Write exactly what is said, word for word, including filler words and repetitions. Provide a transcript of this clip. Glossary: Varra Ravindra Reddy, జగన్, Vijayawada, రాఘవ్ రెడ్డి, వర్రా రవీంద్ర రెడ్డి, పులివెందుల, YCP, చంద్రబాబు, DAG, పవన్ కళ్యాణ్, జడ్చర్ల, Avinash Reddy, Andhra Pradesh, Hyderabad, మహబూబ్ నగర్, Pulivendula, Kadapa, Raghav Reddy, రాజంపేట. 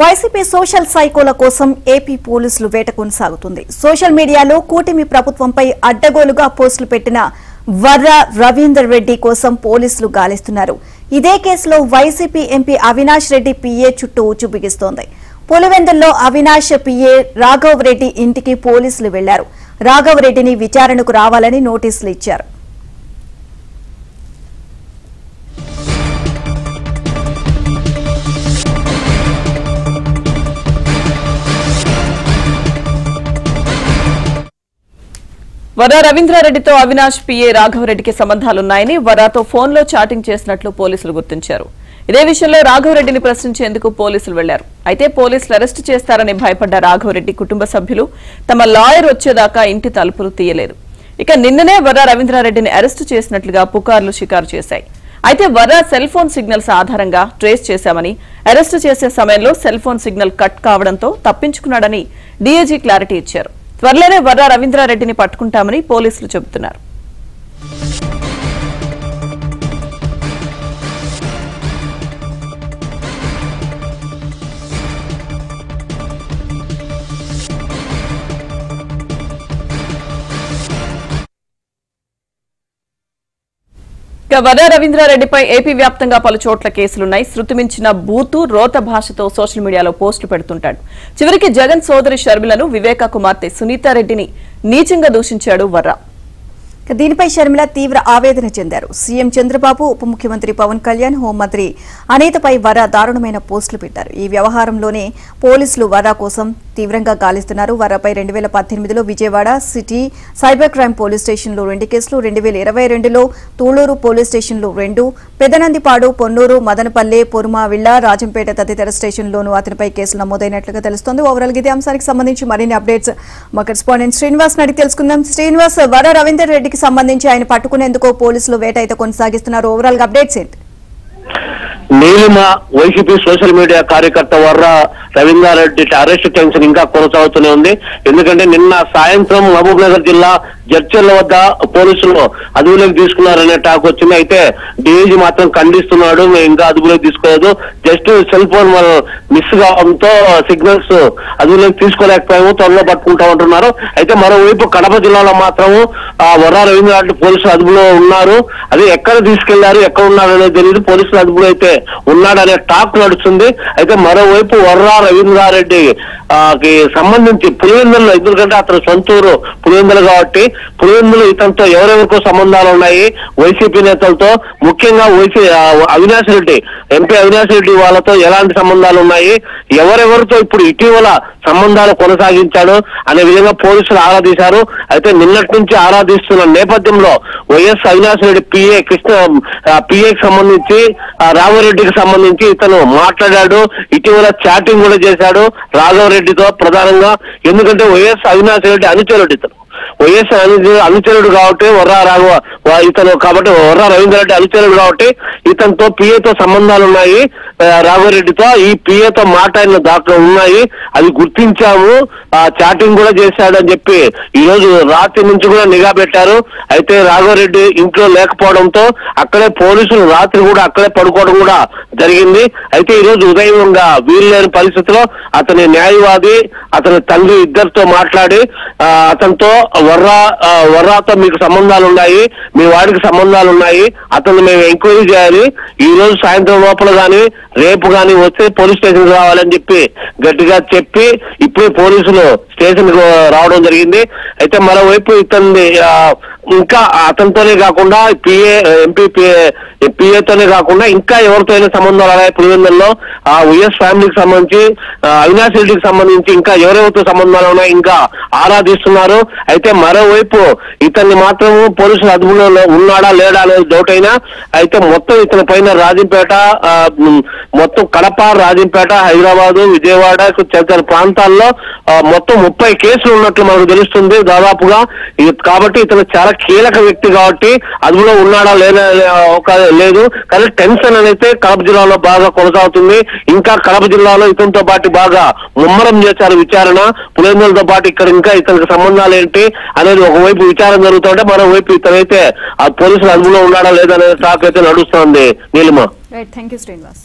YCP social సైకోల కోసం AP పోలీసులు వేట కొనసాగుతుంది. సోషల్ మీడియాలో కూటమి ప్రభుత్వంపై అడ్డగోలుగా పోస్టులు పెట్టిన వర్రా రవీంద్ర రెడ్డి కోసం పోలీసులు గాలిస్తున్నారు. ఇదే కేసులో YCP MP Avinash Reddy PA చుట్టూ ఉచ్చు బిగిస్తోంది. పులివెందుల్లో అవినాష్ పిఏ రాఘవ్ రెడ్డి ఇంటికి పోలీసులు వెళ్లారు. రాఘవ్ రెడ్డిని విచారణకు రావాలని నోటీసులు ఇచ్చారు. వర్రా రవీంద్ర రెడ్డితో అవినాష్ పిఏ రాఘవ్ రెడ్డికి సంబంధాలున్నాయని వర్రాతో ఫోన్లో చాటింగ్ చేసినట్లు పోలీసులు గుర్తించారు. ఇదే విషయంలో రాఘవ్ రెడ్డిని ప్రశ్నించేందుకు పోలీసులు వెళ్లారు. అయితే పోలీసులు అరెస్టు చేస్తారని భయపడ్డ రాఘవ్ రెడ్డి కుటుంబ సభ్యులు తమ లాయర్ వచ్చేదాకా ఇంటి తలుపులు తీయలేదు. ఇక నిన్ననే వర్రా రవీంద్ర రెడ్డిని అరెస్టు చేసినట్లుగా పుకార్లు షికారు చేశాయి. అయితే వర్రా సెల్ ఫోన్ సిగ్నల్స్ ఆధారంగా ట్రేస్ చేశామని, అరెస్టు చేసే సమయంలో సెల్ ఫోన్ సిగ్నల్ కట్ కావడంతో తప్పించుకున్నాడని డీఏజీ క్లారిటీ ఇచ్చారు. త్వరలోనే వర్రా రవీంద్ర రెడ్డిని పట్టుకుంటామని పోలీసులు చెబుతున్నారు. వర్రా రవీంద్ర రెడ్డిపై ఏపీ వ్యాప్తంగా పలు చోట్ల కేసులున్నాయి. శృతిమించిన బూతు రోత భాషతో సోషల్ మీడియాలో పోస్టులు పెడుతుంటాడు. చివరికి జగన్ సోదరి షర్మిలను, వివేక కుమార్తె సునీతారెడ్డిని నీచంగా దూషించాడు వర్రా. దీనిపై షర్మిల తీవ్ర ఆవేదన చెందారు. సీఎం చంద్రబాబు, ఉప ముఖ్యమంత్రి పవన్ కళ్యాణ్, హోంమంత్రి అనితపై వర్రా దారుణమైన పోస్టులు పెట్టారు. ఈ వ్యవహారంలోనే పోలీసులు వర్రా కోసం తీవ్రంగా గాలిస్తున్నారు. వర్రాపై రెండు వేల పద్దెనిమిదిలో Vijayawada city cyber crime police స్టేషన్లో రెండు కేసులు, రెండు వేల ఇరవై రెండులో తూళూరు పోలీస్ స్టేషన్లో రెండు, పెదనందిపాడు, పొన్నూరు, మదనపల్లె, పొరుమావిళ్ల, రాజంపేట తదితర స్టేషన్లోనూ అతనిపై కేసులు నమోదైనట్లుగా తెలుస్తోంది. ఓవరాల్ గా ఇదే అంశానికి సంబంధించి మరిన్ని అప్డేట్స్ మా కరెస్పాండెంట్ శ్రీనివాస్ అడిగి తెలుసుకుందాం. శ్రీనివాస్, వర్రా రవీంద్ర రెడ్డికి సంబంధించి ఆయన పట్టుకునేందుకు పోలీసులు వేట అయితే కొనసాగిస్తున్నారు. ఓవరాల్ గా అప్డేట్స్ ఏంటి? నీలిమ, వైసీపీ సోషల్ మీడియా కార్యకర్త వర్రా రవీంద్ర రెడ్డి అరెస్ట్ టెన్షన్ ఇంకా కొనసాగుతూనే ఉంది. ఎందుకంటే నిన్న సాయంత్రం మహబూబ్ నగర్ జిల్లా జడ్చర్ల వద్ద పోలీసులు అదుపులోకి తీసుకున్నారనే టాక్ వచ్చింది. అయితే డీఐజీ మాత్రం ఖండిస్తున్నాడు, మేము ఇంకా అదుపులోకి తీసుకోలేదు, జస్ట్ సెల్ ఫోన్ మిస్ కావడంతో సిగ్నల్స్ అదుపులోకి తీసుకోలేకపోయాము, త్వరలో పట్టుకుంటామంటున్నారు. అయితే మరోవైపు కడప జిల్లాలో మాత్రము వర్రా రవీంద్ర రెడ్డి పోలీసులు అదుపులో ఉన్నారు. అది ఎక్కడ తీసుకెళ్లారు, ఎక్కడ ఉన్నారు అనేది తెలియదు. పోలీసులు అదుపులో అయితే ఉన్నాడనే టాక్ నడుస్తుంది. అయితే మరోవైపు వర్రా రవీంద్ర రెడ్డి సంబంధించి పులివెందులలో, ఎందుకంటే అతను సొంతూరు పులివెందులు కాబట్టి పులివెందులు ఇతనితో ఎవరెవరికో సంబంధాలు ఉన్నాయి వైసీపీ నేతలతో, ముఖ్యంగా వైసీ అవినాష్ రెడ్డి, ఎంపీ అవినాష్ రెడ్డి వాళ్ళతో ఎలాంటి సంబంధాలు ఉన్నాయి, ఎవరెవరితో ఇప్పుడు ఇటీవల సంబంధాలు కొనసాగించాడు అనే విధంగా పోలీసులు ఆరాధించారు. అయితే నిన్నటి నుంచి ఆరాధిస్తున్న నేపథ్యంలో వైఎస్ అవినాష్ రెడ్డి పిఏ కృష్ణ పిఏకి సంబంధించి రాఘవరెడ్డికి సంబంధించి ఇతను మాట్లాడాడు, ఇటీవల చాటింగ్ కూడా చేశాడు రాఘవరెడ్డితో ప్రధానంగా. ఎందుకంటే వైఎస్ అవినాష్ రెడ్డి అనుచరుడు, ఇతను వైఎస్ అనుచరుడు కాబట్టి వర్రా రాఘవ ఇతను కాబట్టి వర్రా రవీంద్ర రెడ్డి అనుచరుడు కాబట్టి ఇతనితో పిఏతో సంబంధాలు ఉన్నాయి రాఘవరెడ్డితో. ఈ పిఏతో మాట్లాడిన దాఖలు ఉన్నాయి, అది గుర్తించాము, చాటింగ్ కూడా చేశాడు అని చెప్పి ఈ రోజు రాత్రి నుంచి కూడా నిఘా పెట్టారు. అయితే రాఘవరెడ్డి ఇంట్లో లేకపోవడంతో అక్కడే పోలీసులు రాత్రి కూడా అక్కడే పడుకోవడం కూడా జరిగింది. అయితే ఈ రోజు ఉదయం వీలు లేని పరిస్థితిలో అతని న్యాయవాది అతని తండ్రి ఇద్దరితో మాట్లాడి అతనితో వర్రా వర్రాతో మీకు సంబంధాలు ఉన్నాయి, మీ వాడికి సంబంధాలు ఉన్నాయి, అతను మేము ఎంక్వైరీ చేయాలి, ఈ రోజు సాయంత్రం లోపల కానీ రేపు కానీ వస్తే పోలీస్ స్టేషన్ రావాలని చెప్పి గట్టిగా చెప్పి ఇప్పుడే పోలీసులు స్టేషన్ కు రావడం జరిగింది. అయితే మరోవైపు ఇతన్ని ఇంకా అతనితోనే కాకుండా పిఏ ఎంపీ పిఏతోనే కాకుండా ఇంకా ఎవరితో అయినా సంబంధాలు ఉన్నాయి పులివెందుల్లో, ఆ వైఎస్ ఫ్యామిలీకి సంబంధించి అవినాష్ రెడ్డికి సంబంధించి ఇంకా ఎవరెవరితో సంబంధాలు ఉన్నాయి ఇంకా ఆరాధిస్తున్నారు. అయితే మరోవైపు ఇతన్ని మాత్రం పోలీసులు అదుపులో ఉన్నాడా లేడా అనేది డౌట్ అయినా అయితే మొత్తం ఇతని పైన రాజంపేట, మొత్తం కడప, రాజంపేట, హైదరాబాదు, విజయవాడ తదితర ప్రాంతాల్లో మొత్తం ముప్పై కేసులు ఉన్నట్లు మనకు తెలుస్తుంది దాదాపుగా. కాబట్టి ఇతను చాలా కీలక వ్యక్తి కాబట్టి అదుపులో ఉన్నాడా లేదా లేదు కానీ టెన్షన్ అనేది కడప జిల్లాలో బాగా కొనసాగుతుంది. ఇంకా కడప జిల్లాలో ఇతనితో పాటు బాగా ముమ్మరం చేశారు విచారణ, పులివెందులతో పాటు ఇక్కడ ఇంకా ఇతనికి సంబంధాలు ఏంటి అనేది ఒకవైపు విచారణ జరుగుతుంటే మరోవైపు ఇతనైతే ఆ పోలీసులు అదుపులో ఉన్నాడా లేదా అనేది టాక్ అయితే నడుస్తుంది. నీలిమ.